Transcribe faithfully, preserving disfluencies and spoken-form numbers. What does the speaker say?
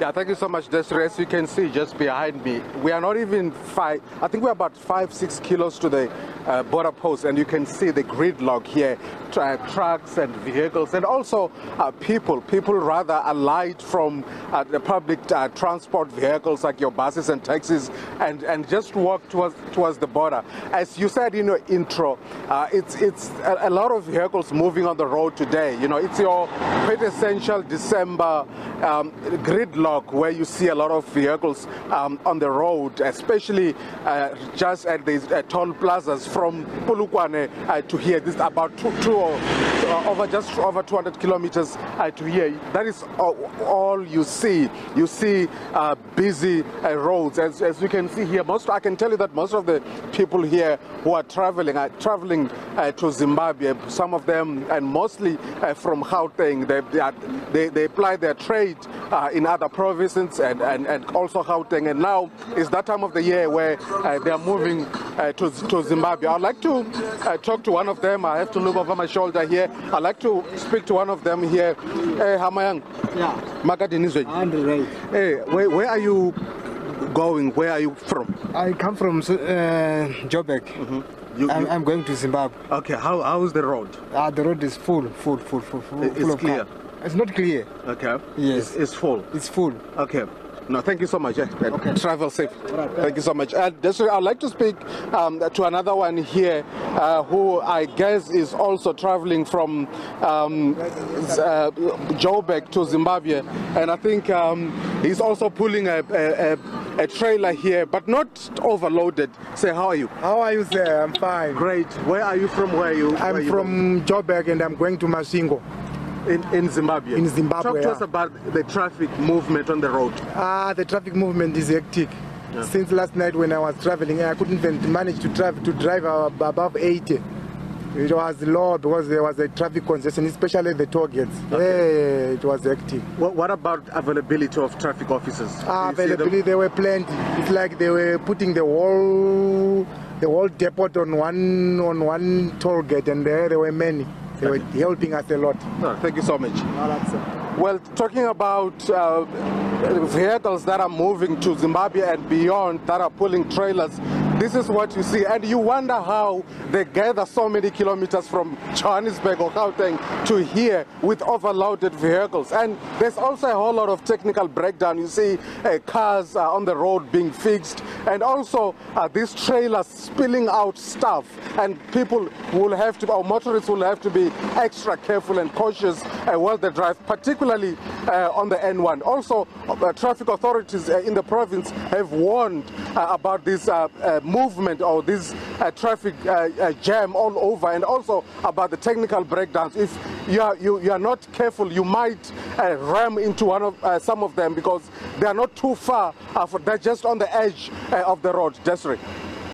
Yeah, thank you so much, Desiree. As you can see just behind me, we are not even five, I think we're about five, six kilos to the uh, border post, and you can see the gridlock here, tra trucks and vehicles, and also uh, people, people rather alight from uh, the public uh, transport vehicles like your buses and taxis, and, and just walk towards, towards the border. As you said in your intro, uh, it's, it's a, a lot of vehicles moving on the road today. You know, it's your quintessential December um, gridlock, where you see a lot of vehicles um, on the road, especially uh, just at these uh, toll plazas from Polokwane uh, to here. This is about two, two or uh, over just over two hundred kilometers uh, to here. That is all, all you see. You see uh, busy uh, roads, as, as you can see here. Most I can tell you that most of the people here who are traveling are traveling uh, to Zimbabwe. Some of them, and mostly uh, from Gauteng, they they, are, they they apply their trade uh, in other places. Provinces and, and, and also Gauteng, and now is that time of the year where uh, they are moving uh, to, to Zimbabwe. I'd like to uh, talk to one of them. I have to look over my shoulder here. I'd like to speak to one of them here. Hey, Hamayang. Yeah. Makadinizwe. Hey, where, where are you going? Where are you from? I come from uh, Jobek. Mm-hmm. You, I'm, you, I'm going to Zimbabwe. Okay, how, how is the road? Uh, the road is full, full, full, full, full. It's full clear. Of It's not clear. Okay. Yes. It's, it's full. It's full. Okay. No, thank you so much. Yeah. Okay. Travel safe. Right, thank you so much. Uh, I'd like to speak um, to another one here uh, who I guess is also traveling from um, uh, Jobek to Zimbabwe. And I think um, he's also pulling a, a, a, a trailer here, but not overloaded. Say, how are you? How are you, sir? I'm fine. Great. Where are you from? Where are you? I'm Where from you Jobek, and I'm going to Masingo. In, in Zimbabwe. In Zimbabwe. Talk to yeah. us about the traffic movement on the road. Ah, the traffic movement is hectic. Yeah. Since last night when I was traveling, I couldn't even manage to drive to drive above eighty. It was low because there was a traffic congestion, especially the toll gates. Okay. Yeah, it was hectic. What, what about availability of traffic officers? Ah, availability, there were plenty. It's like they were putting the whole the whole depot on one on one toll gate, and there there were many. They were helping us a lot. No, thank you so much. Well, talking about uh, vehicles that are moving to Zimbabwe and beyond that are pulling trailers, this is what you see. And you wonder how they gather so many kilometers from Johannesburg or Gauteng to here with overloaded vehicles. And there's also a whole lot of technical breakdown. You see uh, cars uh, on the road being fixed, and also uh, these trailers spilling out stuff. And people will have to, or motorists will have to be extra careful and cautious uh, while they drive, particularly uh, on the N one. Also, uh, traffic authorities uh, in the province have warned uh, about these uh, uh, movement or this uh, traffic uh, uh, jam all over, and also about the technical breakdowns. If you are, you, you are not careful, you might uh, ram into one of uh, some of them because they are not too far. Uh, for, they're just on the edge uh, of the road. Desiree.